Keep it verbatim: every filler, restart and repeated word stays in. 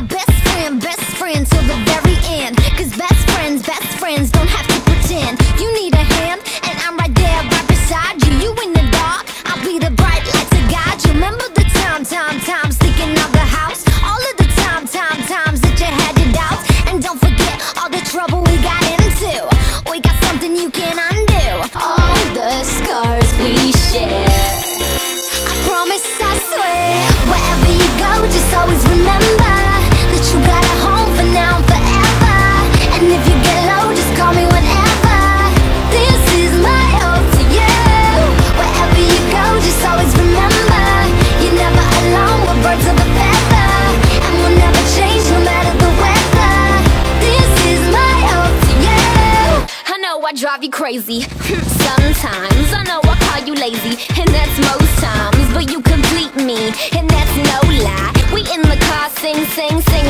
my best friend, best friend till the very end. Cause best friends, best friends don't have to pretend. You need a hand, and I'm right there, right beside you. You in the dark, I'll be the bright light to guide you. Remember the time, time, time, sticking out the house. All of the time, time, times that you had your doubts. And don't forget all the trouble we got into. We got something you can undo. All the scars we share. I promise, I swear. Wherever you go, just always remember. I drive you crazy sometimes. I know I call you lazy, and that's most times. But you complete me, and that's no lie. We in the car, sing, sing, sing